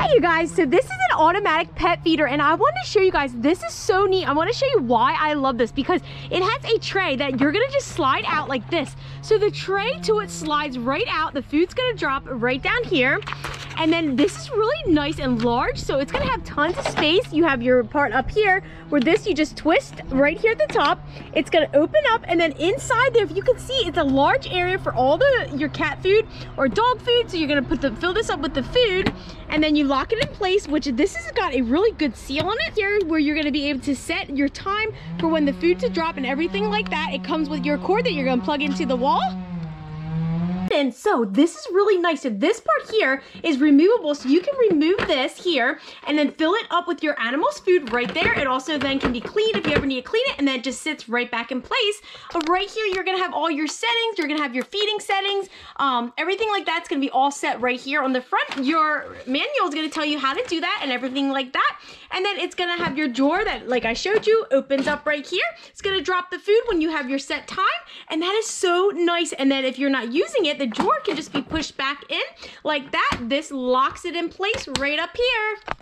Hey you guys, so this is an automatic pet feeder and I wanted to show you guys, this is so neat. I want to show you why I love this, because it has a tray that you're gonna just slide out like this. So the tray to it slides right out, the food's gonna drop right down here. And then this is really nice and large, so it's gonna have tons of space. You have your part up here, where this you just twist right here at the top. It's gonna open up, and then inside there, if you can see, it's a large area for all your cat food or dog food. So you're gonna fill this up with the food, and then you lock it in place, which this has got a really good seal on it here, where you're gonna be able to set your time for when the food to drop and everything like that. It comes with your cord that you're gonna plug into the wall. And so this is really nice. So this part here is removable, so you can remove this here and then fill it up with your animal's food right there. It also then can be cleaned if you ever need to clean it, and then it just sits right back in place. Right here you're gonna have all your settings. You're gonna have your feeding settings, everything like that's gonna be all set right here on the front. Your manual is gonna tell you how to do that and everything like that, and then it's gonna have your drawer that, like I showed you, opens up right here. It's gonna drop the food when you have your set time, and that is so nice. And then if you're not using it, the drawer can just be pushed back in like that. This locks it in place right up here.